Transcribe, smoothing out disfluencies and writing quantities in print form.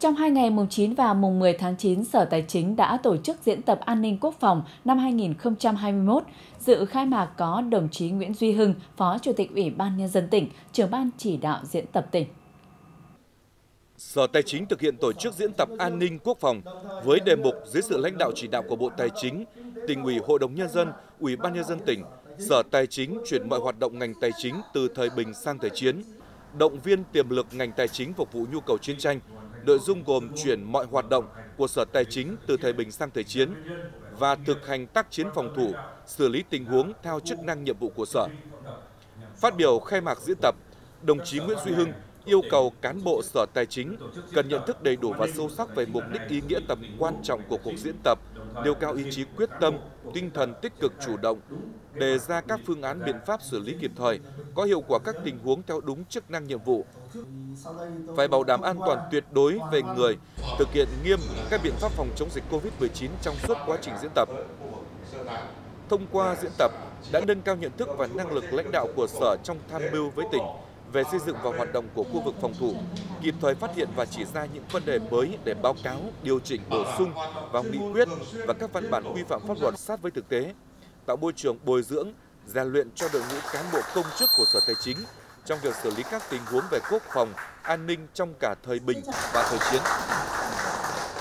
Trong 2 ngày mùng 9 và mùng 10 tháng 9, Sở Tài chính đã tổ chức diễn tập an ninh quốc phòng năm 2021. Dự khai mạc có đồng chí Nguyễn Duy Hưng, Phó Chủ tịch Ủy ban Nhân dân tỉnh, trưởng ban chỉ đạo diễn tập tỉnh. Sở Tài chính thực hiện tổ chức diễn tập an ninh quốc phòng với đề mục dưới sự lãnh đạo chỉ đạo của Bộ Tài chính, Tỉnh ủy, Hội đồng Nhân dân, Ủy ban Nhân dân tỉnh, Sở Tài chính chuyển mọi hoạt động ngành tài chính từ thời bình sang thời chiến, động viên tiềm lực ngành tài chính phục vụ nhu cầu chiến tranh. Nội dung gồm chuyển mọi hoạt động của Sở Tài chính từ thời bình sang thời chiến và thực hành tác chiến phòng thủ, xử lý tình huống theo chức năng nhiệm vụ của Sở. Phát biểu khai mạc diễn tập, đồng chí Nguyễn Duy Hưng yêu cầu cán bộ Sở Tài chính cần nhận thức đầy đủ và sâu sắc về mục đích, ý nghĩa, tầm quan trọng của cuộc diễn tập, nêu cao ý chí quyết tâm, tinh thần tích cực chủ động, đề ra các phương án biện pháp xử lý kịp thời, có hiệu quả các tình huống theo đúng chức năng nhiệm vụ. Phải bảo đảm an toàn tuyệt đối về người, thực hiện nghiêm các biện pháp phòng chống dịch COVID-19 trong suốt quá trình diễn tập. Thông qua diễn tập đã nâng cao nhận thức và năng lực lãnh đạo của Sở trong tham mưu với tỉnh về xây dựng và hoạt động của khu vực phòng thủ, kịp thời phát hiện và chỉ ra những vấn đề mới để báo cáo, điều chỉnh, bổ sung vào nghị quyết và các văn bản quy phạm pháp luật sát với thực tế, tạo môi trường bồi dưỡng, rèn luyện cho đội ngũ cán bộ công chức của Sở Tài chính trong việc xử lý các tình huống về quốc phòng, an ninh trong cả thời bình và thời chiến.